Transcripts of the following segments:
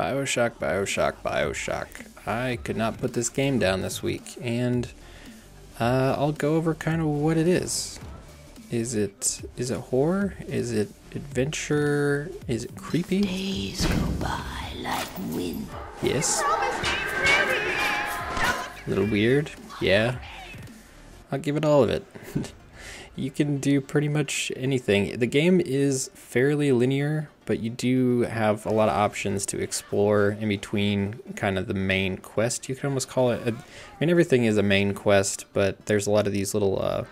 BioShock, BioShock, BioShock. I could not put this game down this week, and I'll go over kind of what it is. Is it horror? Is it adventure? Is it creepy? Days go by like wind. Yes. A little weird, yeah. I'll give it all of it. You can do pretty much anything. The game is fairly linear, but you do have a lot of options to explore in between kind of the main quest. You can almost call it, everything is a main quest, but there's a lot of these little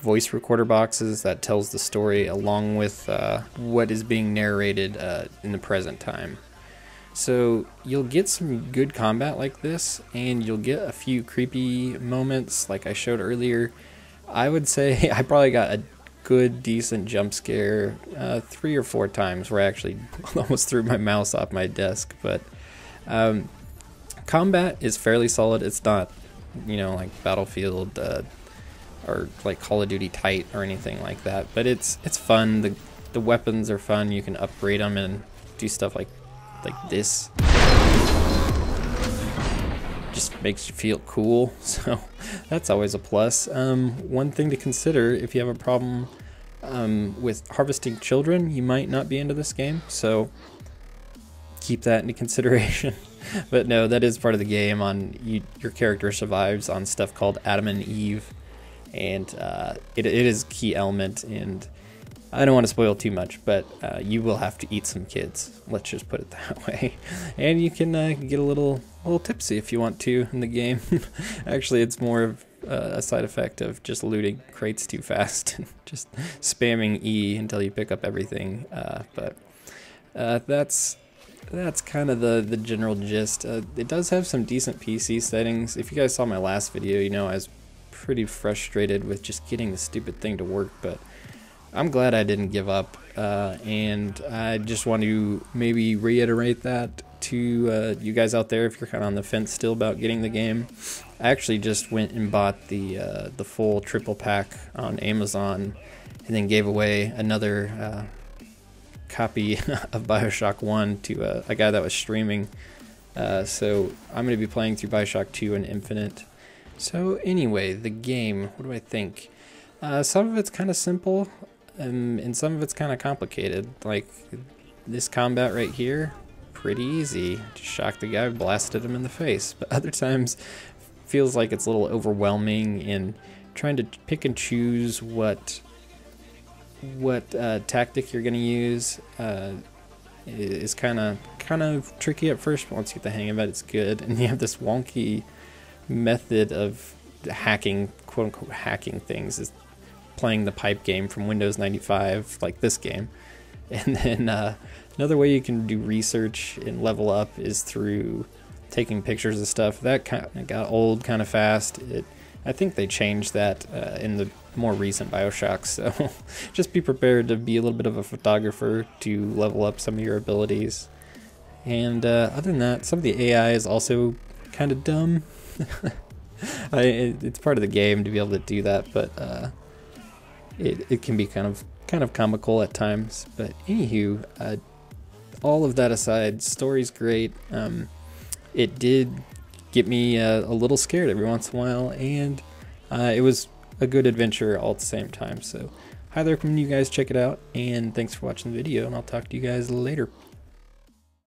voice recorder boxes that tells the story along with what is being narrated in the present time. So you'll get some good combat like this, and you'll get a few creepy moments like I showed earlier. I would say I probably got a good, decent jump scare 3 or 4 times where I actually almost threw my mouse off my desk. But combat is fairly solid. It's not, you know, like Battlefield or like Call of Duty tight or anything like that. But it's fun. The weapons are fun. You can upgrade them and do stuff like this. Just makes you feel cool, so that's always a plus. One thing to consider if you have a problem with harvesting children, you might not be into this game, so keep that into consideration. But no, that is part of the game. Your character survives on stuff called Adam and Eve, and it is a key element, and I don't want to spoil too much, but you will have to eat some kids. Let's just put it that way. And you can get a little tipsy if you want to in the game. Actually, it's more of a side effect of just looting crates too fast and just spamming E until you pick up everything. But that's kind of the general gist. It does have some decent PC settings. If you guys saw my last video, you know I was pretty frustrated with just getting the stupid thing to work, but I'm glad I didn't give up, and I just want to maybe reiterate that to you guys out there if you're kind of on the fence still about getting the game. I actually just went and bought the full triple pack on Amazon, and then gave away another copy of BioShock 1 to a guy that was streaming. So I'm going to be playing through BioShock 2 and Infinite. So anyway, the game, what do I think? Some of it's kind of simple. And some of it's kind of complicated. Like this combat right here, pretty easy. Just shocked the guy, blasted him in the face. But other times, feels like it's a little overwhelming and trying to pick and choose what tactic you're gonna use is kind of tricky at first. But once you get the hang of it, it's good. And you have this wonky method of hacking, quote unquote, hacking things. It's playing the pipe game from Windows 95 like this game. And then another way you can do research and level up is through taking pictures of stuff. That kind of got old kind of fast. I think they changed that in the more recent BioShock, so just be prepared to be a little bit of a photographer to level up some of your abilities. And other than that, some of the AI is also kind of dumb. It's part of the game to be able to do that, but it can be kind of comical at times. But anywho, all of that aside, story's great. It did get me a little scared every once in a while, and it was a good adventure all at the same time. So highly recommend you guys check it out, and thanks for watching the video, and I'll talk to you guys later.